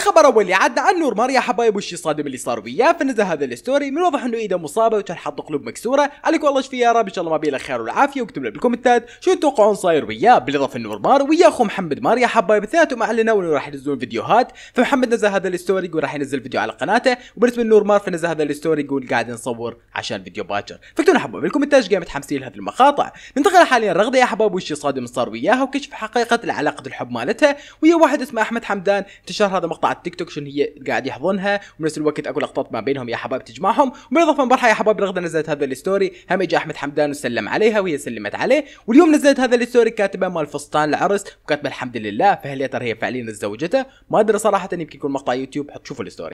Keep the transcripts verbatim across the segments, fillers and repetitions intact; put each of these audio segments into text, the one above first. الخبر اول اللي عدى عن نور ماريا حبايب والشيء الصادم اللي صار وياه، فنزل هذا الستوري من الواضح انه ايده مصابه وتنحط قلوب مكسوره، عليك والله اشفي يا رب ان شاء الله ما بيله خير والعافيه، واكتب لنا بالكومنتات شو تتوقعون صاير وياه. بالاضافه انه نور مار ويا اخو محمد ماريا حبايب اثنيناتهم اعلنوا انه راح ينزلون فيديوهات، فمحمد نزل هذا الستوري يقول راح ينزل فيديو على قناته، وبالنسبه لنور مار فنزل هذا الستوري يقول قاعد نصور عشان فيديو باكر. فاكتبوا لنا حبايب بالكومنتات ايش قايم متحمسين لهذه المقاطع. ننتقل حاليا رغدة يا حبايب والشيء الصادم اللي صار وياها وكشف حقيقه العلاقه الحب مالتها ويا واحد اسمه احمد حمدان. انتشر هذا مقطع على التيك توك شن هي قاعد يحضنها وبنفس الوقت اكو لقطات ما بينهم يا حبايب تجمعهم. وبالاضافه امبارح يا حبايب رغدة نزلت هذا الستوري هم اجى احمد حمدان وسلم عليها وهي سلمت عليه، واليوم نزلت هذا الستوري كاتبه مال فستان العرس وكاتبه الحمد لله. فهل يا ترى هي فعليا زوجته؟ ما ادري صراحه، يمكن يكون مقطع يوتيوب، حط شوفوا الستوري.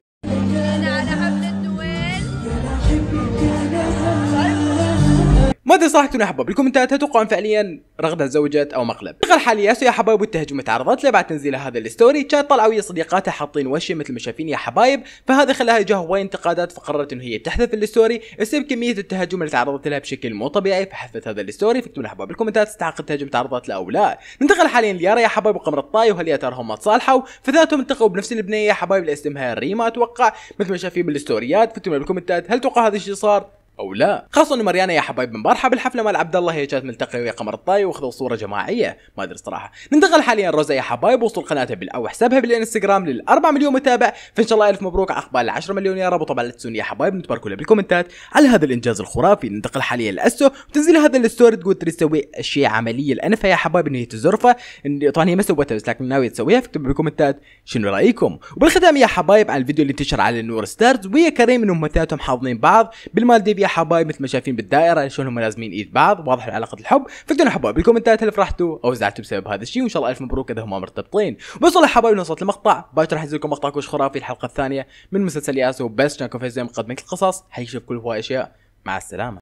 ما ادري صراحه يا حبايب بالكومنتات تتوقعون فعليا رغدة زوجت او مقلب. دخل حال ياسو يا حبايب والتهجم تعرضت له بعد تنزيل هذا الستوري، كانت طالعه ويا صديقاتها حاطين وشي مثل ما شايفين يا حبايب، فهذا خلاها جاه هواي انتقادات، فقررت انه هي تحذف الستوري بسبب كميه التهجم اللي تعرضت لها بشكل مو طبيعي، فحذفت هذا الستوري. فاكتبوا لنا حبايب بالكومنتات تستحق التهجم تعرضت له او لا. ننتقل حاليا ليارا يا حبايب وقمر الطائي، وهل يا ترى هم تصالحوا؟ فذاتهم انتقوا بنفس البنيه يا حبايب اللي اسمها ريما اتوقع مثل ما شايفين بالستوريات. فاكتبوا لنا بالكومنتات هل توقع هذا الشيء صار او لا، خاصه انه مريانا يا حبايب امبارحه بالحفله مال عبدالله هي كانت ملتقيه ويا قمر الطائي واخذوا صوره جماعيه، ما ادري صراحه. ننتقل حاليا روزا يا حبايب وصل قناتها بال او حسابها بالانستغرام لل أربعة مليون متابع، فان شاء الله الف مبروك على اقبال عشرة مليون يا رب، وطبعا لا تنسون يا حبايب نتباركوا له بالكومنتات على هذا الانجاز الخرافي. ننتقل حاليا لاسو وتنزيل هذا الستوري تقول تريد تسوي اشياء عمليه لانفها يا حبايب انه هي تزرفه، إن طبعا هي ما سوتها بس لكن ناويه تسويها، فاكتبوا بالكومنتات شنو رايكم. وبالختام يا حبايب على الفيديو اللي انتشر على النور ستارز ويا كريم انهم متاتهم حاضنين بعض بالمالديف يا حبايب مثل ما شايفين بالدائره شلون هم لازمين ايد بعض، واضح علاقه الحب. فاكتبوا حبايب بالكومنتات هل فرحتوا او زعلتوا بسبب هذا الشيء، وان شاء الله الف مبروك اذا هم مرتبطين. وصلوا يا حبايب وصلت المقطع باكر راح ينزل لكم مقطع كوش خرافي الحلقه الثانيه من مسلسل ياسو، بس كانكم في زي مقدمه القصص حيشوف كل هواي اشياء. مع السلامه.